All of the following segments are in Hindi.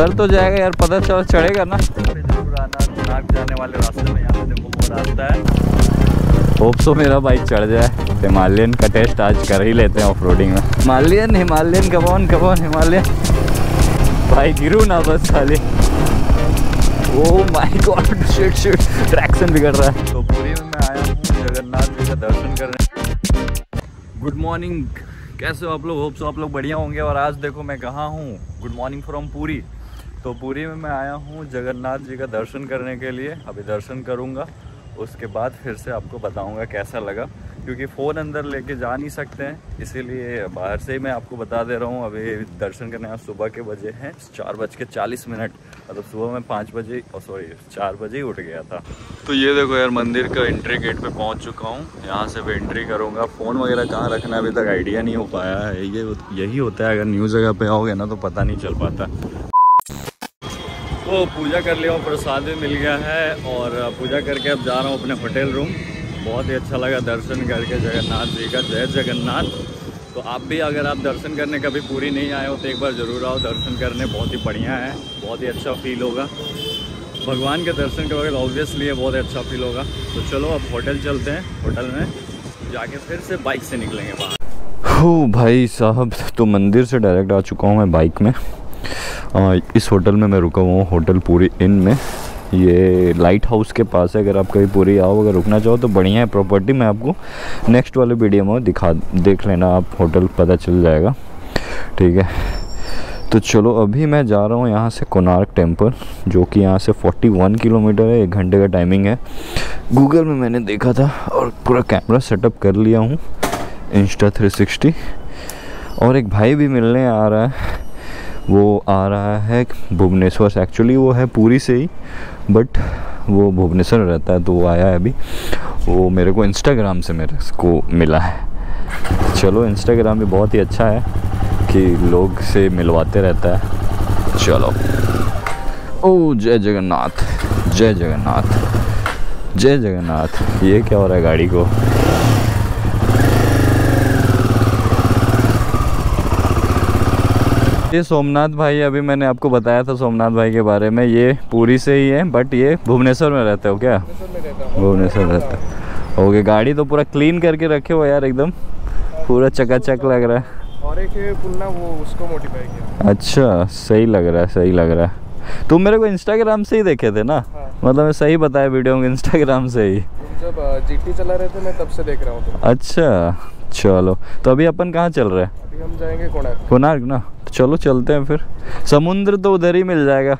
कर तो जाएगा यार, पता चला चढ़ेगा ना। कोणार्क जाने वाले रास्ते में यहाँ देखो वो रास्ता है। होप सो मेरा बाइक चढ़ जाए। हिमालयन का टेस्ट आज कर ही लेते हैं ऑफ रोडिंग में। Himalayan Himalayan come on come on Himalayan भाई, गिरू ना बस खाली। Oh my god, shit shit, traction बिगड़ रहा है। तो पुरी में मैं आया हूँ जगन्नाथ जी का दर्शन करने। गुड मॉर्निंग, कैसे हो आप लोग? होप सो आप लोग बढ़िया होंगे। और आज देखो मैं कहाँ हूँ, गुड मॉर्निंग फ्रॉम पुरी। तो पुरी में मैं आया हूँ जगन्नाथ जी का दर्शन करने के लिए। अभी दर्शन करूँगा, उसके बाद फिर से आपको बताऊँगा कैसा लगा, क्योंकि फ़ोन अंदर लेके जा नहीं सकते हैं, इसीलिए बाहर से ही मैं आपको बता दे रहा हूँ। अभी दर्शन करने सुबह के बजे हैं 4:40, मतलब सुबह मैं 4 बजे ही उठ गया था। तो ये देखो यार, मंदिर का एंट्री गेट पे पहुँच चुका हूँ। यहाँ से भी एंट्री करूँगा। फ़ोन वगैरह कहाँ रखना अभी तक आइडिया नहीं हो पाया है। यही होता है, अगर न्यू जगह पे आओगे ना तो पता नहीं चल पाता। तो पूजा कर लिया, प्रसाद भी मिल गया है, और पूजा करके अब जा रहा हूँ अपने होटल रूम। बहुत ही अच्छा लगा दर्शन करके जगन्नाथ जी का। जय जगन्नाथ। तो आप भी अगर आप दर्शन करने कभी पूरी नहीं आए हो तो एक बार ज़रूर आओ दर्शन करने। बहुत ही बढ़िया है, बहुत ही अच्छा फ़ील होगा। भगवान के दर्शन के वक्त ऑब्वियसली बहुत अच्छा फ़ील होगा। तो चलो अब होटल चलते हैं, होटल में जाके फिर से बाइक से निकलेंगे बाहर। हो भाई साहब, तो मंदिर से डायरेक्ट आ चुका हूँ मैं बाइक में। इस होटल में मैं रुका हुआ हूँ, होटल पूरी इन में। ये लाइट हाउस के पास है। अगर आप कभी पूरी आओ, अगर रुकना चाहो तो बढ़िया है प्रॉपर्टी। मैं आपको नेक्स्ट वाले वीडियो में देख लेना, आप होटल पता चल जाएगा, ठीक है। तो चलो अभी मैं जा रहा हूँ यहाँ से कोणार्क टेम्पल, जो कि यहाँ से 41 किलोमीटर है। 1 घंटे का टाइमिंग है, गूगल में मैंने देखा था। और पूरा कैमरा सेटअप कर लिया हूँ, इंस्टा 360। और एक भाई भी मिलने आ रहा है, वो आ रहा है भुवनेश्वर से। एक्चुअली वो है पूरी से ही, बट वो भुवनेश्वर रहता है, तो वो आया है अभी। वो मेरे को इंस्टाग्राम से मिला है। चलो, इंस्टाग्राम भी बहुत ही अच्छा है कि लोग से मिलवाते रहता है। चलो, ओ जय जगन्नाथ, जय जगन्नाथ, जय जगन्नाथ। ये क्या हो रहा है गाड़ी को? ये सोमनाथ भाई, अभी मैंने आपको बताया था सोमनाथ भाई के बारे में। ये पूरी से ही है, बट ये भुवनेश्वर में रहते हो क्या? भुवनेश्वर रहते हो। ओके, गाड़ी तो पूरा क्लीन करके रखे हो यार, एकदम पूरा चकाचक लग रहा है। और एक पुलना वो उसको मॉडिफाई किया। अच्छा, सही लग रहा है, सही लग रहा है। तुम मेरे को इंस्टाग्राम से ही देखे थे ना? मतलब मैं सही बताया वीडियो में, इंस्टाग्राम से ही। जब जीटी चला रहे थे मैं तब से देख रहा हूँ। अच्छा, चलो। तो अभी अपन कहाँ चल रहे हैं? अभी हम जाएंगे कोणार्क। कोणार्क ना, तो चलो चलते हैं फिर। समुद्र तो उधर ही मिल जाएगा।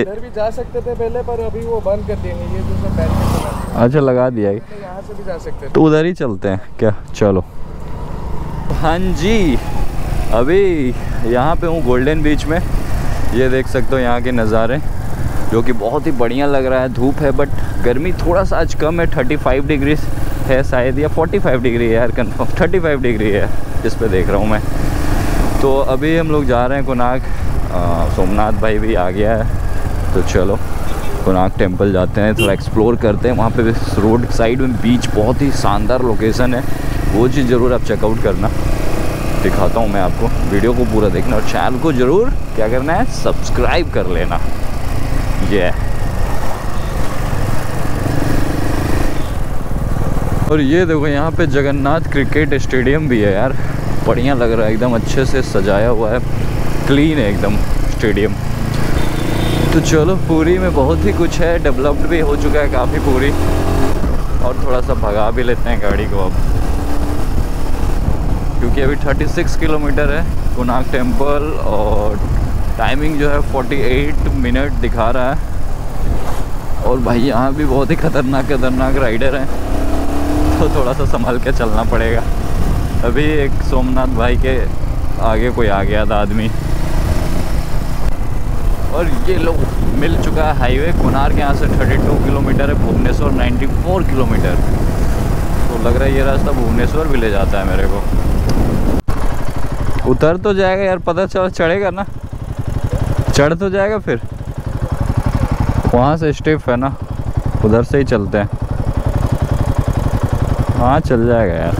इधर भी जा सकते थे पहले, पर अभी वो बंद कर दिए हैं, ये जो सब बैन कर। अच्छा, लगा दिया है। यहाँ से भी जा सकते हैं, तो उधर ही चलते हैं क्या? चलो। हाँ जी, अभी यहाँ पे हूँ गोल्डन बीच में। ये देख सकते हो यहाँ के नज़ारे, जो कि बहुत ही बढ़िया लग रहा है। धूप है, बट गर्मी थोड़ा सा आज कम है। 35 डिग्री है शायद, या 45 डिग्री है यार, कन्फर्म 35 डिग्री है जिस पे देख रहा हूँ मैं। तो अभी हम लोग जा रहे हैं कोणार्क। सोमनाथ भाई भी आ गया है, तो चलो कोणार्क टेम्पल जाते हैं, थोड़ा एक्सप्लोर करते हैं। वहाँ पे रोड साइड में बीच, बहुत ही शानदार लोकेशन है, वो चीज़ ज़रूर आप चेकआउट करना। दिखाता हूँ मैं आपको, वीडियो को पूरा देखना, और चैनल को ज़रूर क्या करना है, सब्सक्राइब कर लेना। ये और ये देखो, यहाँ पे जगन्नाथ क्रिकेट स्टेडियम भी है यार। बढ़िया लग रहा है, एकदम अच्छे से सजाया हुआ है, क्लीन है एकदम स्टेडियम। तो चलो, पूरी में बहुत ही कुछ है, डेवलप्ड भी हो चुका है काफ़ी पूरी। और थोड़ा सा भगा भी लेते हैं गाड़ी को अब, क्योंकि अभी 36 किलोमीटर है कोणार्क टेम्पल, और टाइमिंग जो है 48 मिनट दिखा रहा है। और भाई यहाँ भी बहुत ही खतरनाक राइडर हैं, तो थोड़ा सा संभाल के चलना पड़ेगा। अभी एक सोमनाथ भाई के आगे कोई आ गया था आदमी। और ये लोग मिल चुका है हाईवे। कोणार्क यहाँ से 32 किलोमीटर है, भुवनेश्वर 94 किलोमीटर। तो लग रहा है ये रास्ता भुवनेश्वर भी ले जाता है मेरे को। उतर तो जाएगा यार, पता चला चढ़ेगा ना? चढ़ तो जाएगा। फिर वहाँ से स्टेप है ना, उधर से ही चलते हैं। हाँ, चल जाएगा यार।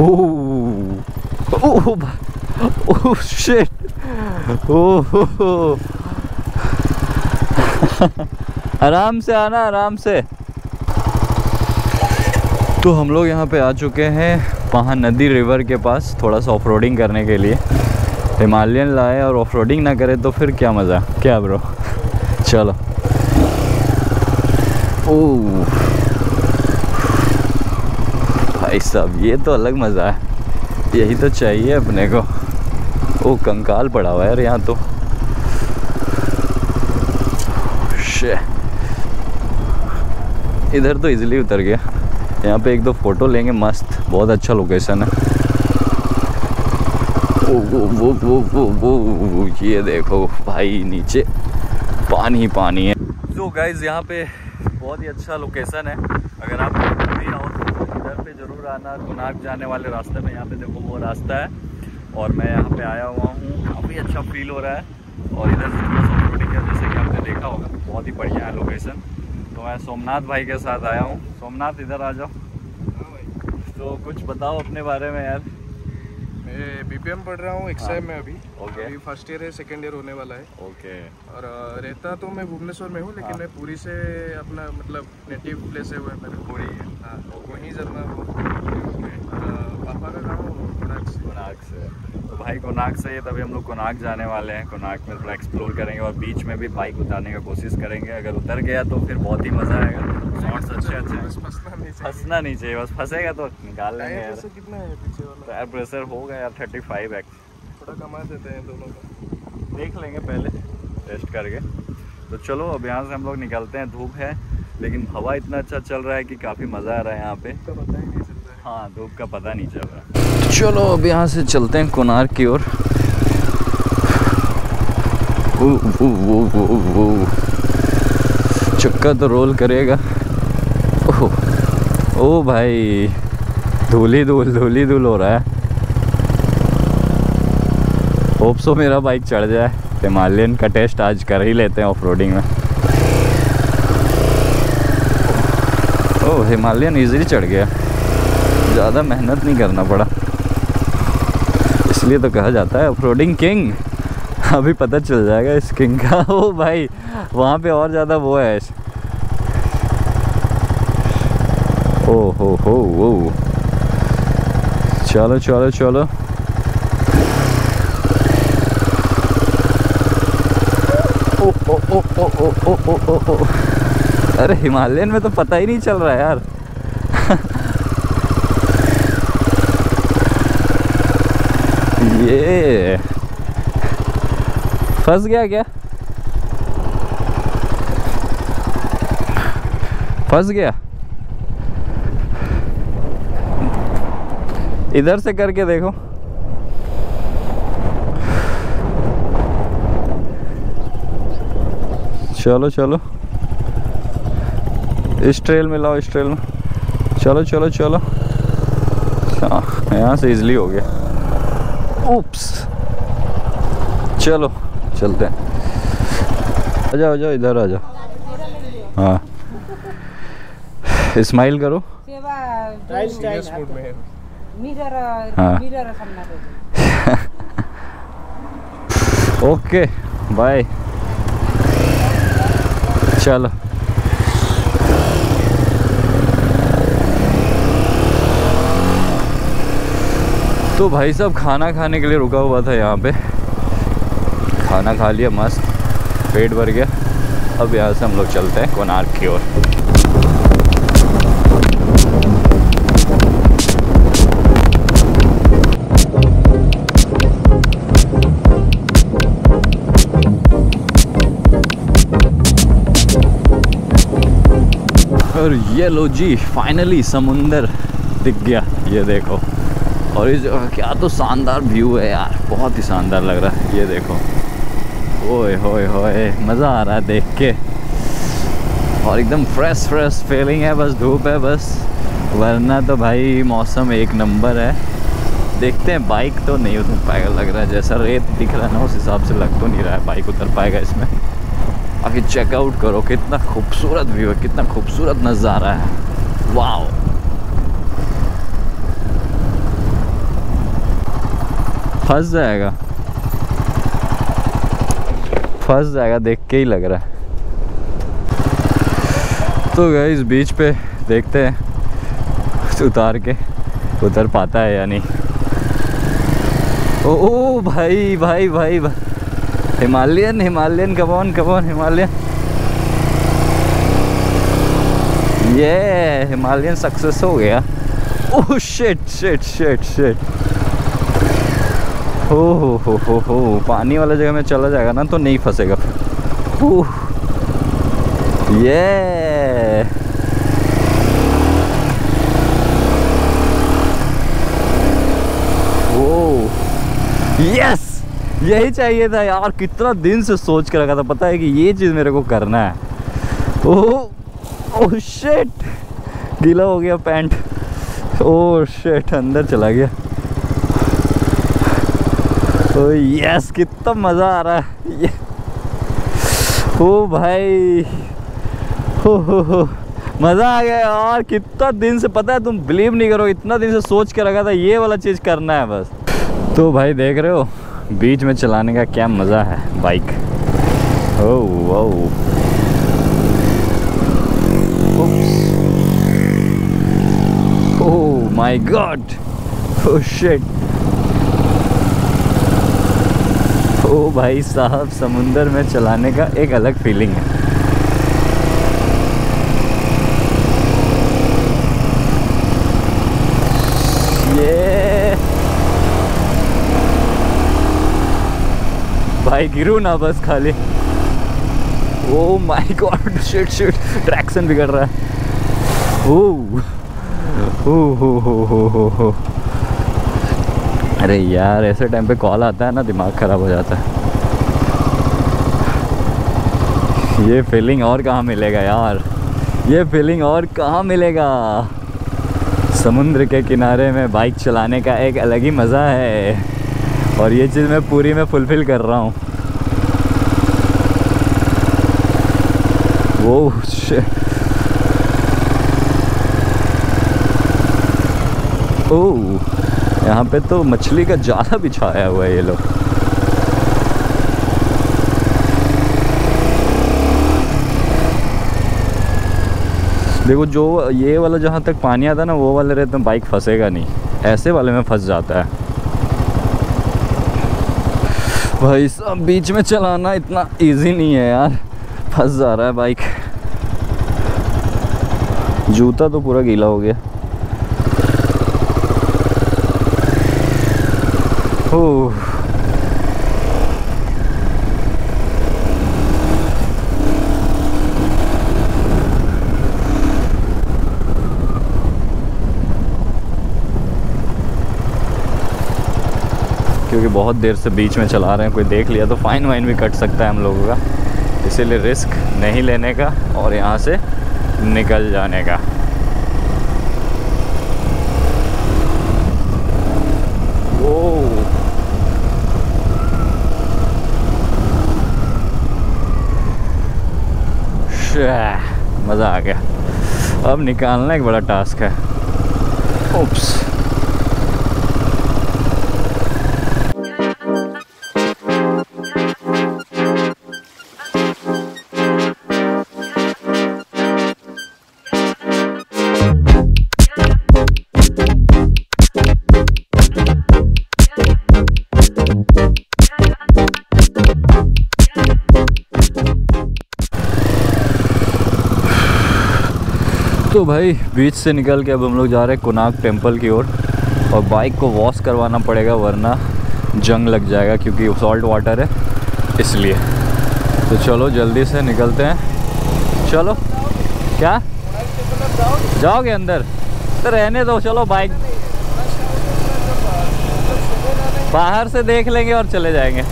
ओह ओह Oh shit! Oh. आराम से आना, आराम से। तो हम लोग यहाँ पे आ चुके हैं वहाँ नदी रिवर के पास थोड़ा सा ऑफ रोडिंग करने के लिए। हिमालयन लाए और ऑफ रोडिंग ना करे तो फिर क्या मज़ा, क्या ब्रो। चलो। ओह भाई साहब, ये तो अलग मज़ा है, यही तो चाहिए अपने को। ओ कंकाल पड़ा हुआ है यार यहाँ तो। इधर तो इजीली उतर गया। यहाँ पे एक दो फोटो लेंगे मस्त, बहुत अच्छा लोकेशन है। वो ये देखो भाई, नीचे पानी पानी है। तो गाइज यहाँ पे बहुत ही अच्छा लोकेशन है, अगर आप भी आओ तो इधर पे जरूर आना। कोणार्क जाने वाले रास्ते में यहाँ पे देखो वो रास्ता है, और मैं यहाँ पे आया हुआ हूँ, काफ़ी अच्छा फील हो रहा है। और इधर जैसे कि आपने देखा होगा, बहुत ही बढ़िया है लोकेशन। तो मैं सोमनाथ भाई के साथ आया हूँ। सोमनाथ इधर आ जाओ। तो कुछ बताओ अपने बारे में यार। मैं बीपीएम पढ़ रहा हूँ, एक्सिम में अभी। ओके। अभी फर्स्ट ईयर है, सेकेंड ईयर होने वाला है। ओके। और रहता तो मैं भुवनेश्वर में हूँ, लेकिन मैं पुरी से, अपना मतलब नेटिव प्लेस है वो मेरा पुरी है। हाँ, वहीं जरना पापा का गाँव कोणार्क से। तो भाई कोणार्क से है, तभी हम लोग कोणार्क जाने वाले हैं। कोणार्क में थोड़ा एक्सप्लोर करेंगे और बीच में भी बाइक उतारने की कोशिश करेंगे। अगर उतर गया तो फिर बहुत ही मज़ा आएगा। शॉर्ट्स अच्छे अच्छे, फंसना नहीं चाहिए, बस फंसेगा तो निकाल लेंगे यार। कितना है पीछे वाला? तो यार प्रेशर होगा यार 35x। थोड़ा कमा देते हैं दोनों का, देख लेंगे पहले टेस्ट करके। तो चलो अब यहाँ से हम लोग निकलते हैं। धूप है लेकिन हवा इतना अच्छा चल रहा है कि काफ़ी मज़ा आ रहा है यहाँ पे। हाँ, धूप का पता नहीं चल रहा। चलो अब यहाँ से चलते हैं कोणार्क की ओर। चक्का तो रोल करेगा। ओह ओ भाई, धूली धूल हो रहा है। होप सो मेरा बाइक चढ़ जाए। हिमालयन का टेस्ट आज कर ही लेते हैं ऑफ रोडिंग में। ओह हिमालयन इजीली चढ़ गया, ज़्यादा मेहनत नहीं करना पड़ा, इसलिए तो कहा जाता है ऑफरोडिंग किंग। अभी पता चल जाएगा इस किंग का। ओ भाई वहाँ पे और ज़्यादा वो है। ओ हो। चलो चलो चलो। ओ ओ ओ ओ ओ ओ ओ ओ। अरे हिमालयन में तो पता ही नहीं चल रहा यार। ये फंस गया क्या? फंस गया? इधर से करके देखो। चलो चलो, इस ट्रेल में लाओ, इस ट्रेल में। चलो चलो चलो। यहाँ से इजली हो गया। उप्स, चलो चलते हैं। आ जाओ इधर आ जाओ। हाँ स्माइल करो। हाँ ओके बाय। चलो तो भाई साहब खाना खाने के लिए रुका हुआ था यहाँ पे, खाना खा लिया मस्त, पेट भर गया। अब यहाँ से हम लोग चलते हैं कोणार्क की ओर। और ये लो जी, फाइनली समुंदर दिख गया। ये देखो, और इस जगह क्या तो शानदार व्यू है यार, बहुत ही शानदार लग रहा है। ये देखो, ओए होए होए, मज़ा आ रहा है देख के। और एकदम फ्रेश फीलिंग है। बस धूप है बस, वरना तो भाई मौसम एक नंबर है। देखते हैं, बाइक तो नहीं उतर पाएगा लग रहा है, जैसा रेत दिख रहा है ना उस हिसाब से लग तो नहीं रहा है बाइक उतर पाएगा इसमें। बाकी चेकआउट करो, कितना खूबसूरत व्यू है, कितना खूबसूरत नज़ारा है। वाह फंस जाएगा देख के ही लग रहा है। तो गाइस बीच पे देखते हैं उतार के उतर पाता है या नहीं। ओ भाई भाई भाई भाई Himalayan Himalayan come on come on Himalayan, ये हिमालयन सक्सेस हो गया। Oh shit shit shit shit, हो हो पानी वाला जगह में चला जाएगा ना तो नहीं फंसेगा। ये वो यस यही चाहिए था यार, कितना दिन से सोच के रखा था, पता है कि ये चीज़ मेरे को करना है। ओह ओह शिट गीला हो गया पैंट। ओह शिट अंदर चला गया। ओ यस कितना मज़ा आ रहा है। ओ भाई हो मज़ा आ गया यार, कितना दिन से, पता है तुम बिलीव नहीं करो, इतना दिन से सोच के रखा था ये वाला चीज़ करना है बस। तो भाई देख रहे हो बीच में चलाने का क्या मज़ा है bike. Oh wow oh my god oh shit. Oh भाई साहब समुंदर में चलाने का एक अलग फीलिंग है। ये भाई गिरू ना बस खाली। Oh my god shit shit traction बिगड़ रहा है। ओह हो अरे यार ऐसे टाइम पे कॉल आता है ना दिमाग ख़राब हो जाता है। ये फीलिंग और कहाँ मिलेगा यार, ये फीलिंग और कहाँ मिलेगा। समुद्र के किनारे में बाइक चलाने का एक अलग ही मज़ा है, और ये चीज़ मैं पूरी में फुलफ़िल कर रहा हूँ। वो ओह यहाँ पे तो मछली का जाला बिछाया हुआ है ये लोग। देखो जो ये वाला जहाँ तक पानी आता है ना वो वाले रेत में बाइक फंसेगा नहीं, ऐसे वाले में फंस जाता है। भाई साहब बीच में चलाना इतना इजी नहीं है यार, फंस जा रहा है बाइक। जूता तो पूरा गीला हो गया। क्योंकि बहुत देर से बीच में चला रहे हैं, कोई देख लिया तो फाइन वाइन भी कट सकता है हम लोगों का, इसीलिए रिस्क नहीं लेने का और यहाँ से निकल जाने का। मज़ा आ गया। अब निकालना एक बड़ा टास्क है। ओप्स तो भाई बीच से निकल के अब हम लोग जा रहे हैं कोणार्क टेम्पल की ओर, और बाइक को वॉश करवाना पड़ेगा वरना जंग लग जाएगा क्योंकि सॉल्ट वाटर है इसलिए। तो चलो जल्दी से निकलते हैं। चलो क्या जाओगे अंदर तो रहने दो, चलो बाइक बाहर से देख लेंगे और चले जाएंगे।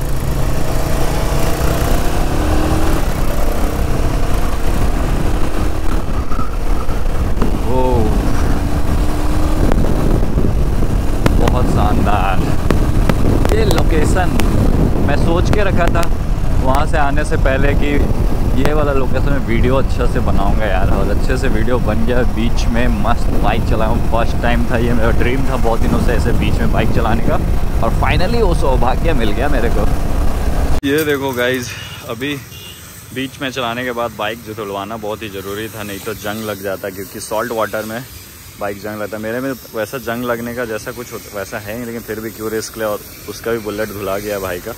मैं सोच के रखा था वहाँ से आने से पहले कि ये वाला लोकेशन में वीडियो अच्छे से बनाऊंगा यार, और अच्छे से वीडियो बन गया। बीच में मस्त बाइक चलाऊँ, फर्स्ट टाइम था, ये मेरा ड्रीम था बहुत दिनों से ऐसे बीच में बाइक चलाने का, और फाइनली वो सौभाग्य मिल गया मेरे को। ये देखो गाइज, अभी बीच में चलाने के बाद बाइक जो धुलवाना बहुत ही ज़रूरी था, नहीं तो जंग लग जाता, क्योंकि सॉल्ट वाटर में बाइक जंग लगता। मेरे में वैसा जंग लगने का जैसा कुछ वैसा है नहीं, लेकिन फिर भी क्यों रिस्क ले, और उसका भी बुलेट धुला गया भाई का।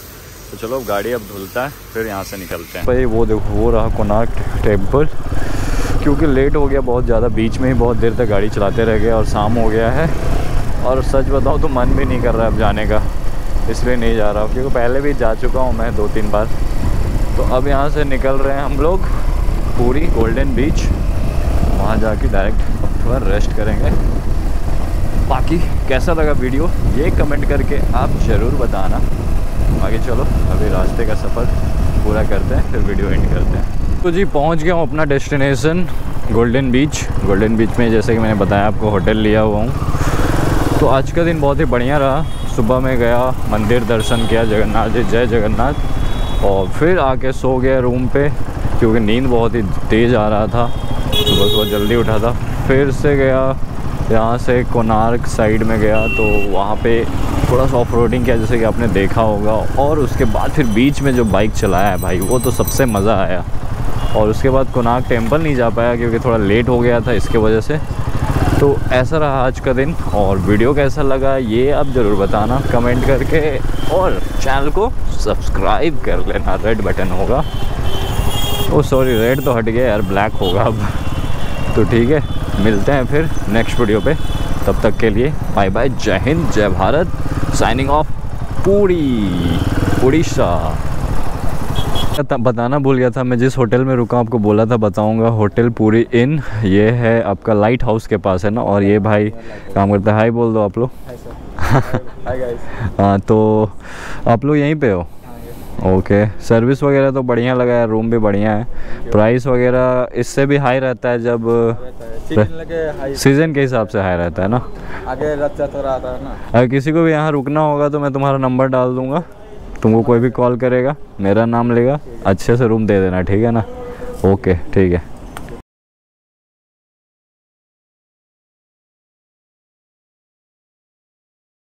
तो चलो गाड़ी अब धुलता है, फिर यहाँ से निकलते हैं भाई। वो देखो वो रहा कोणार्क टेम्पल। क्योंकि लेट हो गया बहुत ज़्यादा, बीच में ही बहुत देर तक गाड़ी चलाते रह गए और शाम हो गया है, और सच बताओ तो मन भी नहीं कर रहा है अब जाने का, इसलिए नहीं जा रहा हूँ। क्योंकि पहले भी जा चुका हूँ मैं 2-3 बार। तो अब यहाँ से निकल रहे हैं हम लोग पूरी गोल्डन बीच, वहाँ जाके डायरेक्ट थोड़ा रेस्ट करेंगे। बाकी कैसा लगा वीडियो ये कमेंट करके आप ज़रूर बताना। आगे चलो अभी रास्ते का सफ़र पूरा करते हैं, फिर वीडियो एंड करते हैं। तो जी पहुँच गया हूँ अपना destination golden beach. Golden beach में जैसे कि मैंने बताया आपको होटल लिया हुआ हूँ। तो आज का दिन बहुत ही बढ़िया रहा। सुबह में गया, मंदिर दर्शन किया, जगन्नाथ जी जय जगन्नाथ, और फिर आके सो गया रूम पर, क्योंकि नींद बहुत ही तेज़ आ रहा था, सुबह सुबह जल्दी उठा था। फिर से गया यहाँ से कोणार्क साइड में गया, तो वहाँ पे थोड़ा सा ऑफ रोडिंग किया जैसे कि आपने देखा होगा, और उसके बाद फिर बीच में जो बाइक चलाया है भाई, वो तो सबसे मज़ा आया। और उसके बाद कोणार्क टेम्पल नहीं जा पाया क्योंकि थोड़ा लेट हो गया था, इसके वजह से। तो ऐसा रहा आज का दिन, और वीडियो कैसा लगा ये आप ज़रूर बताना कमेंट करके, और चैनल को सब्सक्राइब कर लेना। रेड बटन होगा, ओ सॉरी रेड तो हट गया यार, ब्लैक होगा अब। तो ठीक है, मिलते हैं फिर नेक्स्ट वीडियो पे, तब तक के लिए बाय बाय। जय हिंद जय भारत, साइनिंग ऑफ पूरी उड़ीसा। बताना भूल गया था, मैं जिस होटल में रुका आपको बोला था बताऊंगा, होटल पूरी इन। ये है आपका लाइट हाउस के पास है ना, और ये भाई काम करता है। हाय बोल दो आप लोग। हाँ तो आप लोग यहीं पे हो? ओके। सर्विस वगैरह तो बढ़िया लगा है, रूम भी बढ़िया है, प्राइस वगैरह इससे भी हाई रहता है, जब सीजन के हिसाब से हाई रहता है ना, आगे तो रहता है ना। अगर किसी को भी यहाँ रुकना होगा तो मैं तुम्हारा नंबर डाल दूँगा, तुमको कोई भी कॉल करेगा मेरा नाम लेगा, अच्छे से रूम दे देना ठीक है ना। ओके ठीक है।